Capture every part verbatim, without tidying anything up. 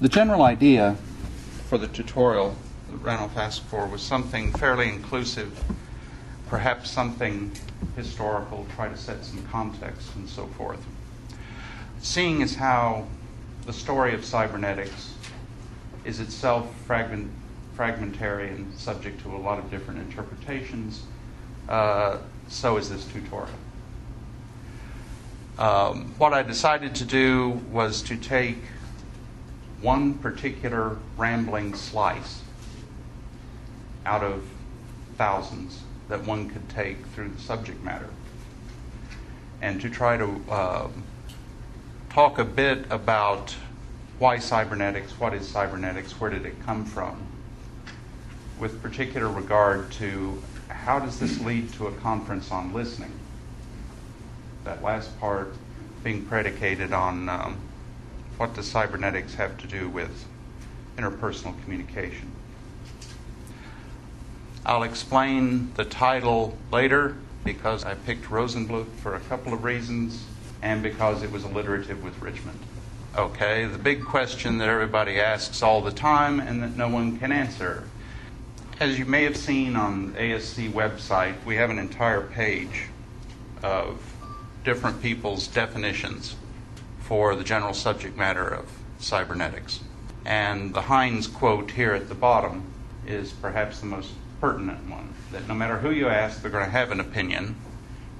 The general idea for the tutorial that Randall asked for was something fairly inclusive, perhaps something historical, try to set some context and so forth. Seeing as how the story of cybernetics is itself fragment, fragmentary and subject to a lot of different interpretations, uh, so is this tutorial. Um, what I decided to do was to take one particular rambling slice out of thousands that one could take through the subject matter, and to try to uh, talk a bit about why cybernetics, what is cybernetics, where did it come from, with particular regard to how does this lead to a conference on listening, that last part being predicated on um, what does cybernetics have to do with interpersonal communication. I'll explain the title later because I picked Rosenbluth for a couple of reasons and because it was alliterative with Richmond. Okay, the big question that everybody asks all the time and that no one can answer. As you may have seen on the A S C website, we have an entire page of different people's definitions for the general subject matter of cybernetics. And the Heinz quote here at the bottom is perhaps the most pertinent one, that no matter who you ask, they're going to have an opinion,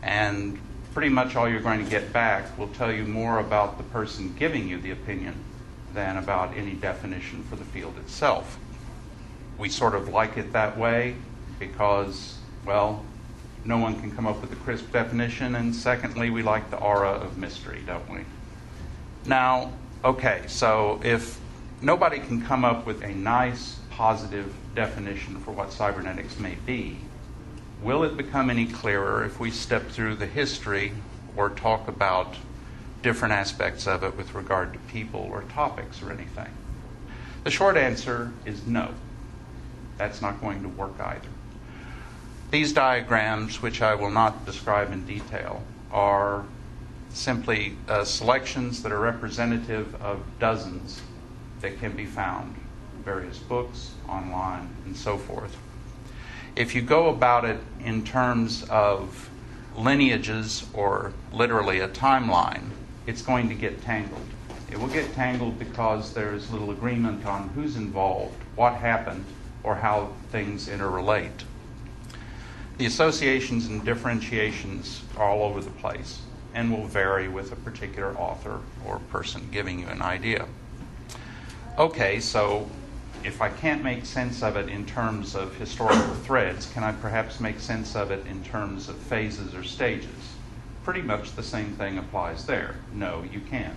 and pretty much all you're going to get back will tell you more about the person giving you the opinion than about any definition for the field itself. We sort of like it that way because, well, no one can come up with a crisp definition, and secondly, we like the aura of mystery, don't we? Now, okay, so if nobody can come up with a nice, positive definition for what cybernetics may be, will it become any clearer if we step through the history or talk about different aspects of it with regard to people or topics or anything? The short answer is no. That's not going to work either. These diagrams, which I will not describe in detail, are simply uh, selections that are representative of dozens that can be found, various books, online, and so forth. If you go about it in terms of lineages or literally a timeline, it's going to get tangled. It will get tangled because there's little agreement on who's involved, what happened, or how things interrelate. The associations and differentiations are all over the place and will vary with a particular author or person giving you an idea. Okay, so if I can't make sense of it in terms of historical threads, can I perhaps make sense of it in terms of phases or stages? Pretty much the same thing applies there. No, you can't.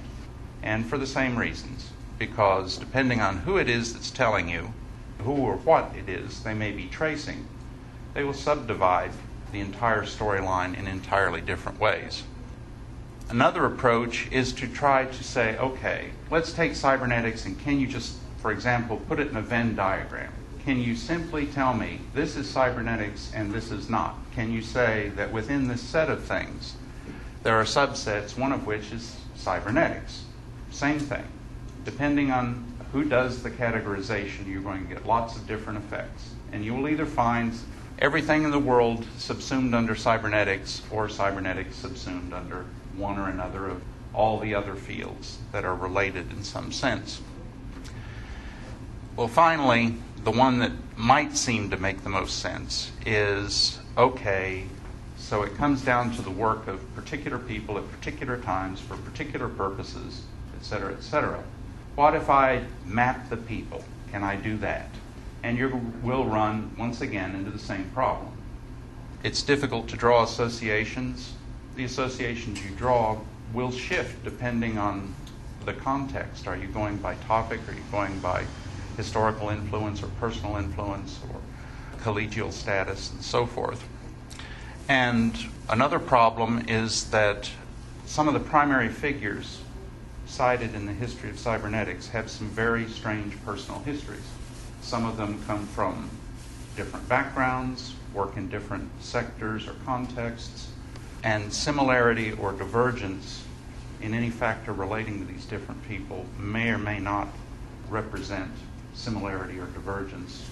And for the same reasons, because depending on who it is that's telling you, who or what it is they may be tracing, they will subdivide the entire storyline in entirely different ways. Another approach is to try to say, okay, let's take cybernetics and can you just, for example, put it in a Venn diagram? Can you simply tell me this is cybernetics and this is not? Can you say that within this set of things, there are subsets, one of which is cybernetics? Same thing. Depending on who does the categorization, you're going to get lots of different effects. And you will either find everything in the world subsumed under cybernetics or cybernetics subsumed under one or another of all the other fields that are related in some sense. Well, finally, the one that might seem to make the most sense is, okay, so it comes down to the work of particular people at particular times for particular purposes, et cetera, et cetera. What if I map the people? Can I do that? And you will run, once again, into the same problem. It's difficult to draw associations. The associations you draw will shift depending on the context. Are you going by topic? Are you going by historical influence or personal influence or collegial status and so forth? And another problem is that some of the primary figures cited in the history of cybernetics have some very strange personal histories. Some of them come from different backgrounds, work in different sectors or contexts, and similarity or divergence in any factor relating to these different people may or may not represent similarity or divergence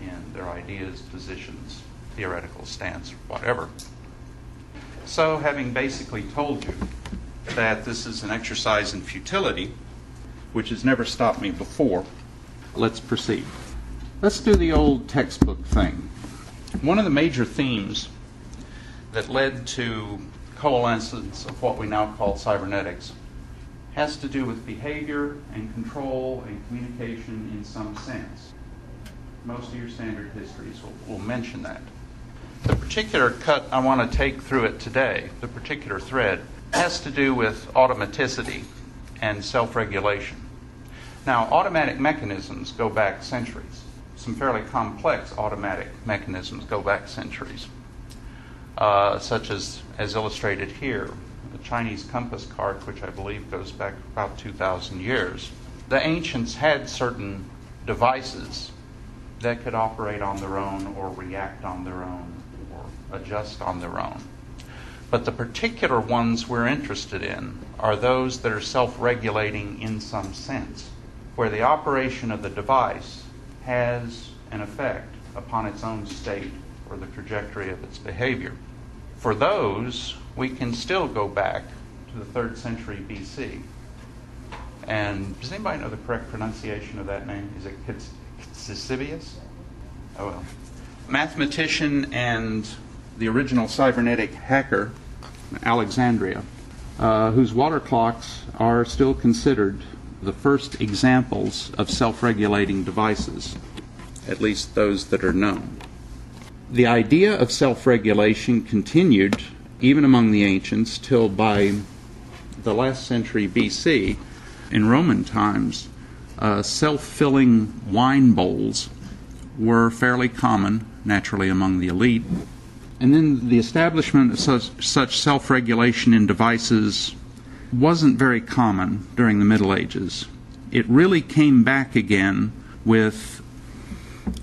in their ideas, positions, theoretical stance, whatever. So, having basically told you that this is an exercise in futility, which has never stopped me before, let's proceed. Let's do the old textbook thing. One of the major themes that led to coalescence of what we now call cybernetics has to do with behavior and control and communication in some sense. Most of your standard histories will, will mention that. The particular cut I want to take through it today, the particular thread, has to do with automaticity and self-regulation. Now, automatic mechanisms go back centuries. Some fairly complex automatic mechanisms go back centuries, uh, such as, as illustrated here, the Chinese compass card, which I believe goes back about two thousand years. The ancients had certain devices that could operate on their own or react on their own or adjust on their own. But the particular ones we're interested in are those that are self-regulating in some sense, where the operation of the device has an effect upon its own state or the trajectory of its behavior. For those, we can still go back to the third century B C. And does anybody know the correct pronunciation of that name? Is it Ctesibius? Oh well. Mathematician and the original cybernetic hacker, Alexandria, uh, whose water clocks are still considered the first examples of self-regulating devices, at least those that are known. The idea of self-regulation continued even among the ancients till by the last century B C, in Roman times, uh, self-filling wine bowls were fairly common, naturally among the elite. And then the establishment of such, such self-regulation in devices wasn't very common during the Middle Ages. It really came back again with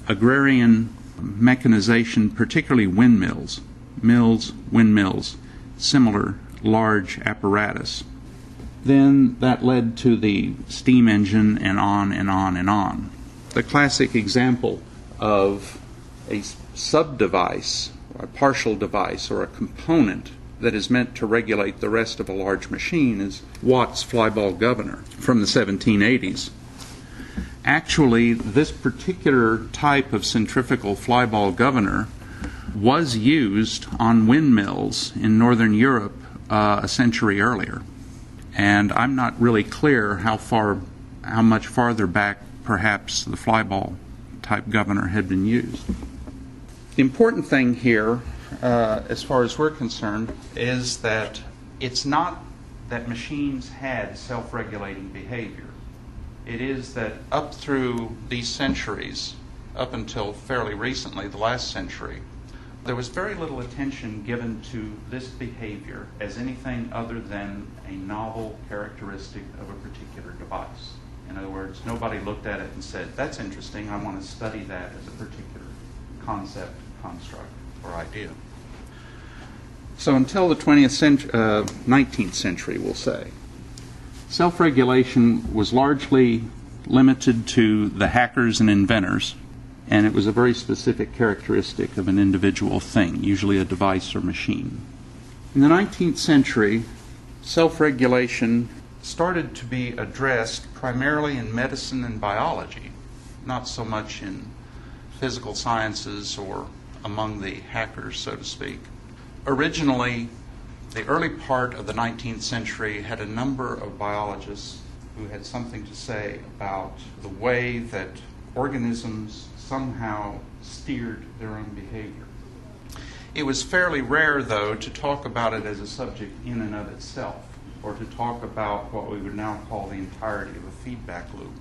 agrarian mechanization, particularly windmills, mills, windmills, similar large apparatus. Then that led to the steam engine and on and on and on. The classic example of a sub-device, a partial device or a component that is meant to regulate the rest of a large machine is Watt's flyball governor from the seventeen eighties. Actually, this particular type of centrifugal flyball governor was used on windmills in northern Europe uh, a century earlier. And I'm not really clear how far, how much farther back perhaps the flyball type governor had been used. The important thing here, uh, as far as we're concerned, is that it's not that machines had self-regulating behavior. It is that up through these centuries, up until fairly recently, the last century, there was very little attention given to this behavior as anything other than a novel characteristic of a particular device. In other words, nobody looked at it and said, that's interesting, I want to study that as a particular concept, construct, or idea. So until the twentieth century, uh, nineteenth century, we'll say, self-regulation was largely limited to the hackers and inventors, and it was a very specific characteristic of an individual thing, usually a device or machine. In the nineteenth century, self-regulation started to be addressed primarily in medicine and biology, not so much in physical sciences or among the hackers, so to speak. Originally, the early part of the nineteenth century had a number of biologists who had something to say about the way that organisms somehow steered their own behavior. It was fairly rare, though, to talk about it as a subject in and of itself, or to talk about what we would now call the entirety of a feedback loop.